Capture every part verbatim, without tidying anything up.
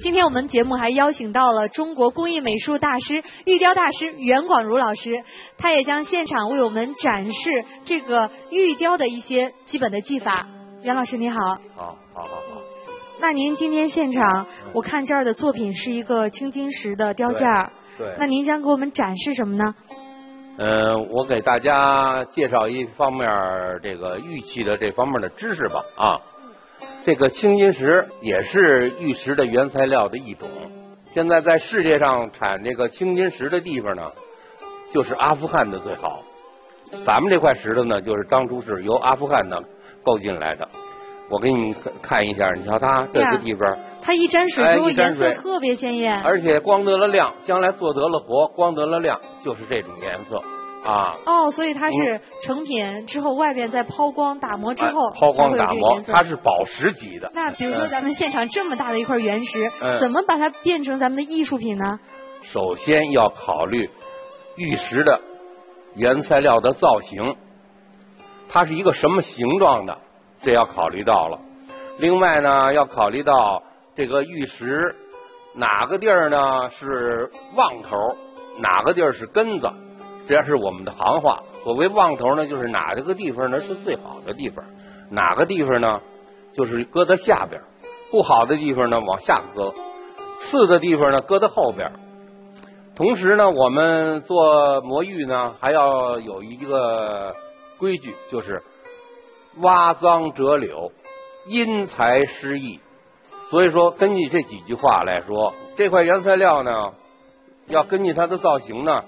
今天我们节目还邀请到了中国工艺美术大师、玉雕大师袁广如老师，他也将现场为我们展示这个玉雕的一些基本的技法。袁老师你好。好，好，好，好。那您今天现场，我看这儿的作品是一个青金石的雕件。对。对。那您将给我们展示什么呢？呃，我给大家介绍一方面这个玉器的这方面的知识吧，啊。 这个青金石也是玉石的原材料的一种。现在在世界上产这个青金石的地方呢，就是阿富汗的最好。咱们这块石头呢，就是当初是由阿富汗呢购进来的。我给你看一下，你瞧它这个地方，它一沾水之后颜色特别鲜艳，而且光得了亮，将来做得了活，光得了亮就是这种颜色。 啊哦，所以它是成品之后，外边再抛光打磨之后，抛光打磨，它是宝石级的。那比如说咱们现场这么大的一块原石，怎么把它变成咱们的艺术品呢？首先要考虑玉石的原材料的造型，它是一个什么形状的，这要考虑到了。另外呢，要考虑到这个玉石哪个地儿呢是旺头，哪个地儿是根子。 这是我们的行话。所谓旺头呢，就是哪这个地方呢是最好的地方，哪个地方呢就是搁在下边，不好的地方呢往下搁，次的地方呢搁在后边。同时呢，我们做磨玉呢还要有一个规矩，就是挖脏折柳，因材施艺。所以说，根据这几句话来说，这块原材料呢要根据它的造型呢。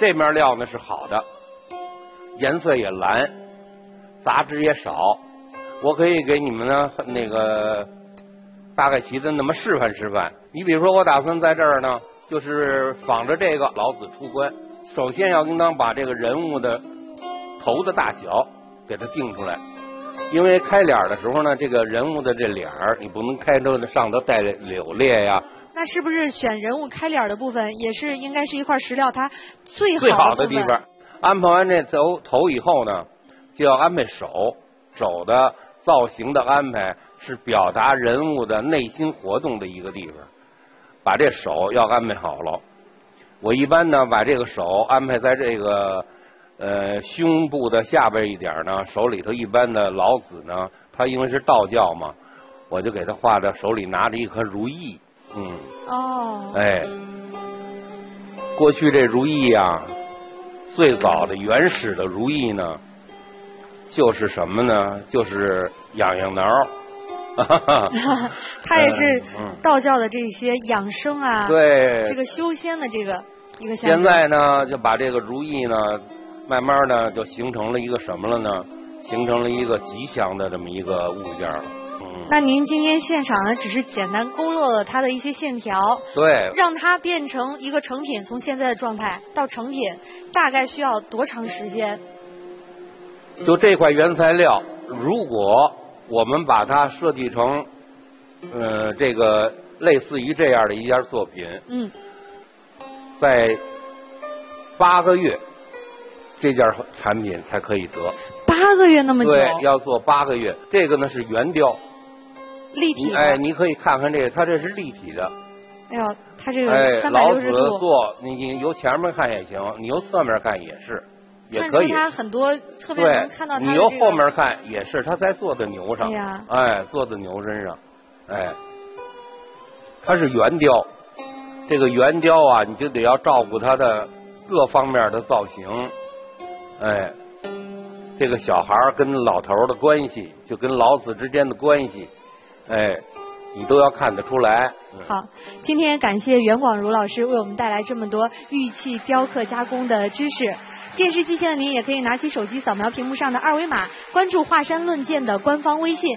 这面料呢是好的，颜色也蓝，杂质也少。我可以给你们呢那个大概齐的那么示范示范。你比如说，我打算在这儿呢，就是仿着这个老子出关。首先要应当把这个人物的头的大小给它定出来，因为开脸的时候呢，这个人物的这脸儿你不能开到上头带柳裂呀。 那是不是选人物开脸的部分也是应该是一块石料它最好的地方？安排完这头头以后呢，就要安排手，手的造型的安排是表达人物的内心活动的一个地方。把这手要安排好了，我一般呢把这个手安排在这个呃胸部的下边一点呢，手里头一般的老子呢，他因为是道教嘛，我就给他画着手里拿着一颗如意。 嗯哦， oh. 哎，过去这如意啊，最早的原始的如意呢，就是什么呢？就是痒痒挠，哈哈，它也是道教的这些养生啊，对、嗯，这个修仙的这个一个象征。现在呢，就把这个如意呢，慢慢的就形成了一个什么了呢？形成了一个吉祥的这么一个物件了。 那您今天现场呢，只是简单勾勒了它的一些线条，对，让它变成一个成品，从现在的状态到成品，大概需要多长时间？就这块原材料，如果我们把它设计成，呃，这个类似于这样的一件作品，嗯，在八个月，这件产品才可以得。八个月那么久？对，要做八个月。这个呢是圆雕。 立体的哎，你可以看看这个，它这是立体的。哎呦，它这个三百六十度。哎，老子做，你你由前面看也行，你由侧面看也是，也可以。看出它很多侧面能看到它、这个。你由后面看也是，它在坐在牛上。对呀、啊。哎，坐在牛身上，哎，它是圆雕。这个圆雕啊，你就得要照顾它的各方面的造型，哎，这个小孩跟老头的关系，就跟老子之间的关系。 哎，你都要看得出来。嗯、好，今天感谢袁广如老师为我们带来这么多玉器雕刻加工的知识。电视机前的您也可以拿起手机扫描屏幕上的二维码，关注“华山论剑”的官方微信。